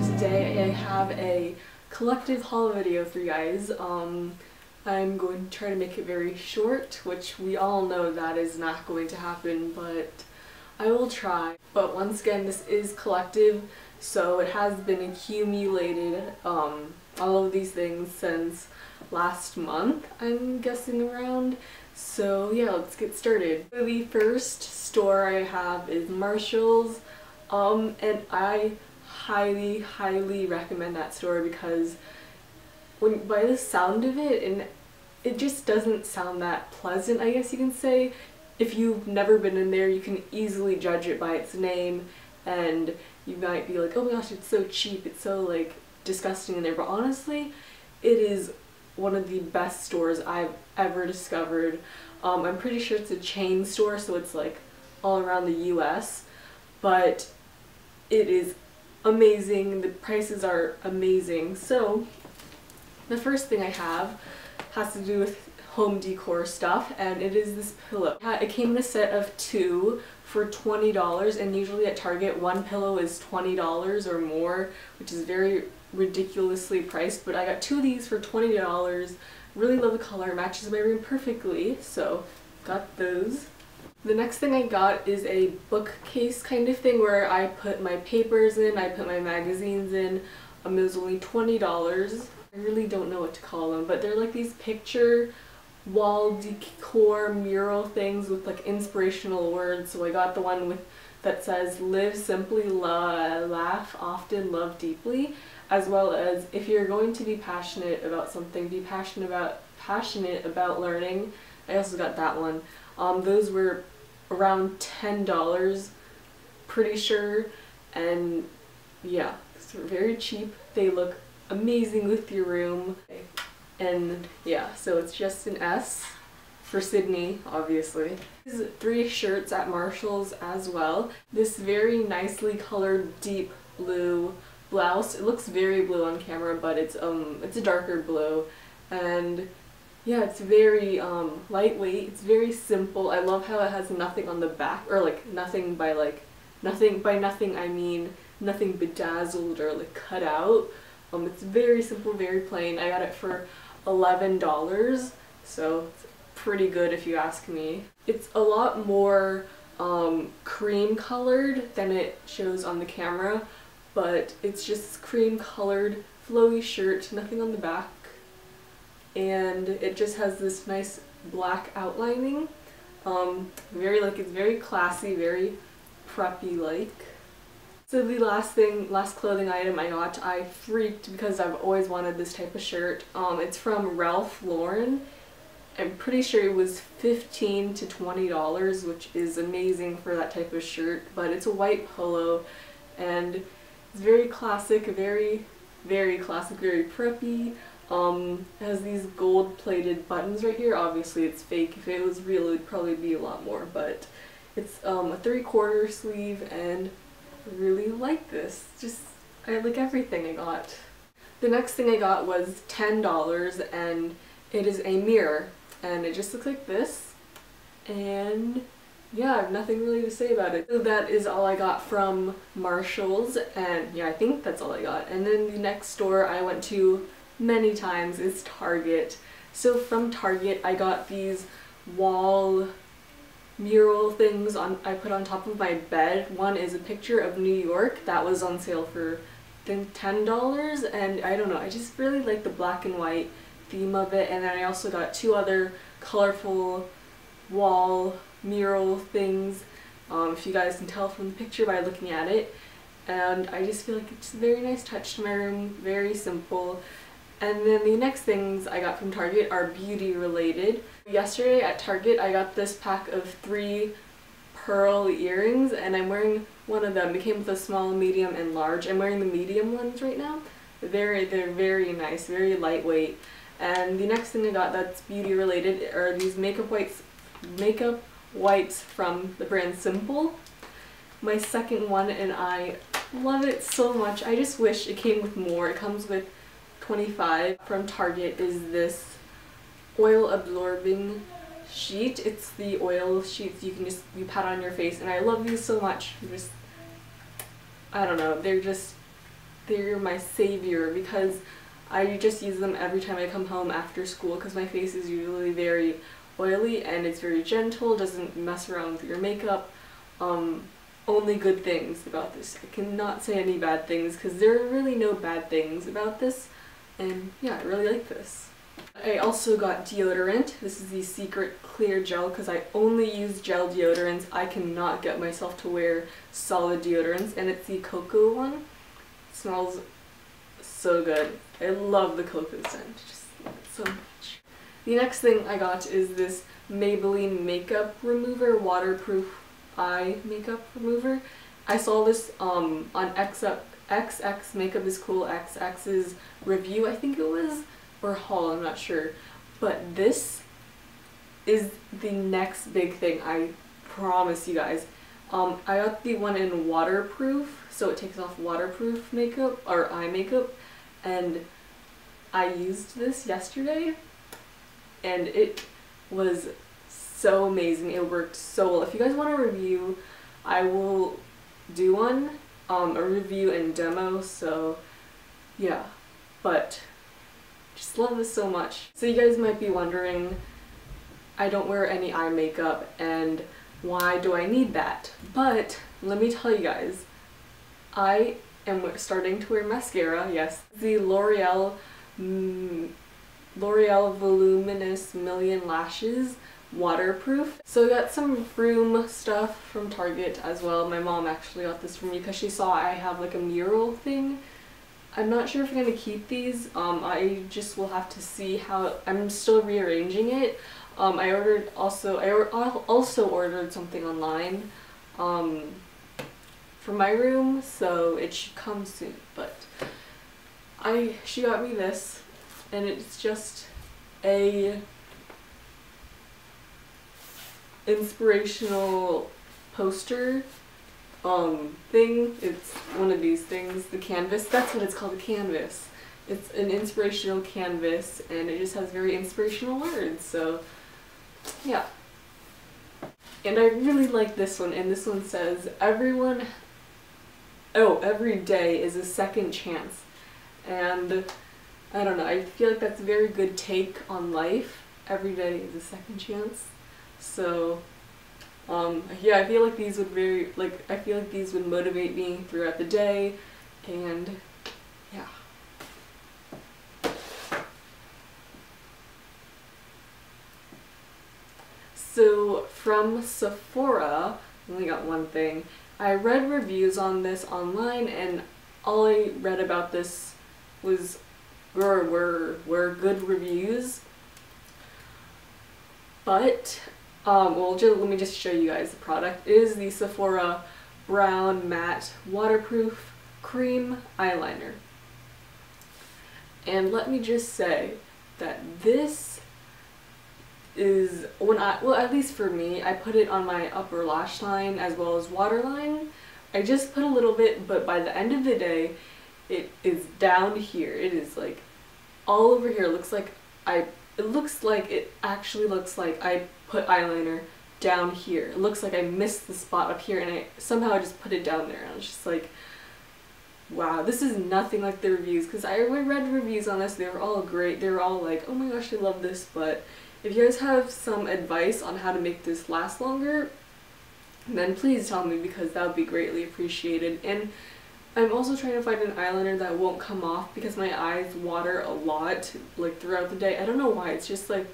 So today I have a collective haul video for you guys. I'm going to try to make it very short, which we all know that is not going to happen, but I will try. But once again, this is collective, so it has been accumulated, all of these things since last month, I'm guessing around. So yeah, let's get started. The first store I have is Marshalls, and I highly recommend that store because by the sound of it, and it just doesn't sound that pleasant, I guess you can say. If you've never been in there, you can easily judge it by its name, and you might be like, oh my gosh, it's so cheap, it's so like disgusting in there, but honestly, it is one of the best stores I've ever discovered. I'm pretty sure it's a chain store, so it's like all around the US, but it is amazing. The prices are amazing. So the first thing I have has to do with home decor stuff, and it is this pillow. It came in a set of two for $20, and usually at Target one pillow is $20 or more, which is very ridiculously priced, but I got two of these for $20. Really love the color, matches my room perfectly, so got those. The next thing I got is a bookcase kind of thing where I put my papers in, I put my magazines in. It was only $20. I really don't know what to call them, but they're like these picture wall decor mural things with like inspirational words. So I got the one with that says live simply, laugh often, love deeply, as well as if you're going to be passionate about something, be passionate about learning. I also got that one. Those were around $10, pretty sure, and yeah, they're very cheap. They look amazing with your room, and yeah, so it's just an S for Sydney, obviously. There's three shirts at Marshalls as well. This very nicely colored deep blue blouse. It looks very blue on camera, but it's a darker blue, and yeah, it's very lightweight, it's very simple. I love how it has nothing on the back, or nothing, I mean nothing bedazzled or like cut out. It's very simple, very plain. I got it for $11, so it's pretty good if you ask me. It's a lot more cream colored than it shows on the camera, but it's just cream colored, flowy shirt, nothing on the back. And it just has this nice black outlining. It's very classy, very preppy like. So the last clothing item I got, I freaked because I've always wanted this type of shirt. It's from Ralph Lauren. I'm pretty sure it was $15 to $20, which is amazing for that type of shirt, but it's a white polo, and it's very classic, very preppy. It has these gold plated buttons right here. Obviously it's fake. If it was real, it would probably be a lot more, but it's a 3/4 sleeve, and I really like this. Just, I like everything I got. The next thing I got was $10, and it is a mirror, and it just looks like this, and yeah, I have nothing really to say about it. So that is all I got from Marshalls, and yeah, I think that's all I got. And then the next store I went to many times is Target. So from Target I got these wall mural things I put on top of my bed. One is a picture of New York that was on sale for I think $10, and I don't know, I just really like the black and white theme of it. And then I also got two other colorful wall mural things, if you guys can tell from the picture by looking at it, and I just feel like it's a very nice touch to my room, very simple. And then the next things I got from Target are beauty related. Yesterday at Target I got this pack of 3 pearl earrings, and I'm wearing one of them. It came with a small, medium, and large. I'm wearing the medium ones right now. They're very nice, very lightweight. And the next thing I got that's beauty related are these makeup wipes from the brand Simple. My second one, and I love it so much. I just wish it came with more. It comes with 25. From Target is this oil absorbing sheet. It's the oil sheets you can just pat on your face, and I love these so much. I don't know, they're just they're my savior because I just use them every time I come home after school because my face is usually very oily and it's very gentle, doesn't mess around with your makeup. Only good things about this. I cannot say any bad things because there are really no bad things about this, and yeah, I really like this. I also got deodorant. This is the Secret Clear Gel because I only use gel deodorants. I cannot get myself to wear solid deodorants, and it's the cocoa one. It smells so good. I love the cocoa scent. Just love it so much. The next thing I got is this Maybelline Makeup Remover, Waterproof Eye Makeup Remover. I saw this on XX Makeup is Cool XX's review, I think it was, or haul, I'm not sure. But this is the next big thing, I promise you guys. I got the one in waterproof, so it takes off waterproof makeup, or eye makeup, and I used this yesterday, and it was so amazing. It worked so well. If you guys want a review, I will do one, a review and demo, so yeah. But just love this so much. So you guys might be wondering, I don't wear any eye makeup and why do I need that? But let me tell you guys, I am starting to wear mascara, yes. The L'Oreal Voluminous Million Lashes Waterproof. So I got some room stuff from Target as well. My mom actually got this for me because she saw I have like a mural thing. I'm not sure if I'm going to keep these. I just will have to see how. I'm still rearranging it. I also ordered something online for my room, so it should come soon. But she got me this, and it's just a inspirational poster thing. It's one of these things, the canvas, that's what it's called, the canvas. It's an inspirational canvas and it just has very inspirational words, so yeah. And I really like this one, and this one says every day is a second chance, and I don't know, I feel like that's a very good take on life. Every day is a second chance, so yeah, I feel like these would motivate me throughout the day, and yeah. So from Sephora, I only got one thing. I read reviews on this online, and all I read about this was were good reviews, but well, let me just show you guys the product. It is the Sephora Brown Matte Waterproof Cream Eyeliner. And let me just say that this is, well, at least for me, I put it on my upper lash line as well as waterline. I just put a little bit, but by the end of the day, it is down here. It is like all over here. It looks like it actually looks like I put eyeliner down here. It looks like I missed the spot up here and I somehow just put it down there. And I was just like, wow, this is nothing like the reviews, because I read reviews on this. They were all great. They were all like, oh my gosh, I love this. But if you guys have some advice on how to make this last longer, then please tell me, because that would be greatly appreciated. And I'm also trying to find an eyeliner that won't come off, because my eyes water a lot, like throughout the day. I don't know why. It's just like,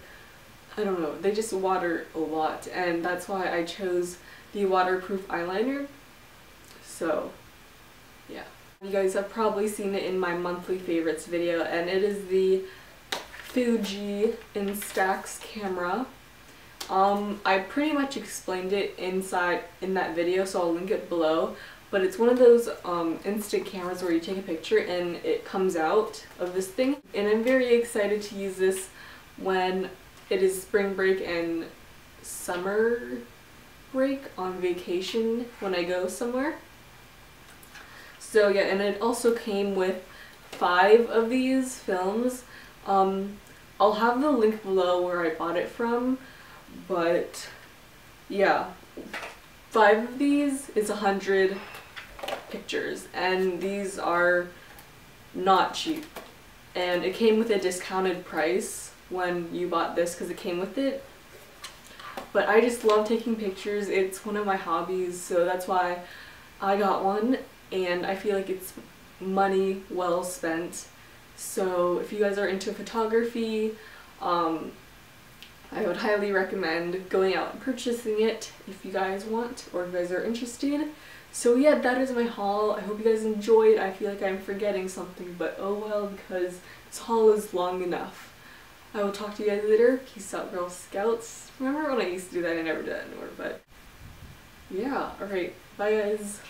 I don't know, they just water a lot, and that's why I chose the waterproof eyeliner. So yeah, you guys have probably seen it in my monthly favorites video, and it is the Fuji Instax camera. I pretty much explained it in that video, so I'll link it below. But it's one of those instant cameras where you take a picture and it comes out of this thing. And I'm very excited to use this when it is spring break and summer break, on vacation, when I go somewhere. So yeah, and it also came with 5 of these films. I'll have the link below where I bought it from, but yeah, 5 of these is 100 pictures, and these are not cheap. And it came with a discounted price when you bought this because it came with it. But I just love taking pictures. It's one of my hobbies, so that's why I got one, and I feel like it's money well spent. So if you guys are into photography, I would highly recommend going out and purchasing it if you guys want, or if you guys are interested. So yeah, that is my haul. I hope you guys enjoyed. I feel like I'm forgetting something, but oh well, because this haul is long enough. I will talk to you guys later. Peace out, Girl Scouts. Remember when I used to do that? I never do that anymore, but yeah. Alright, bye guys.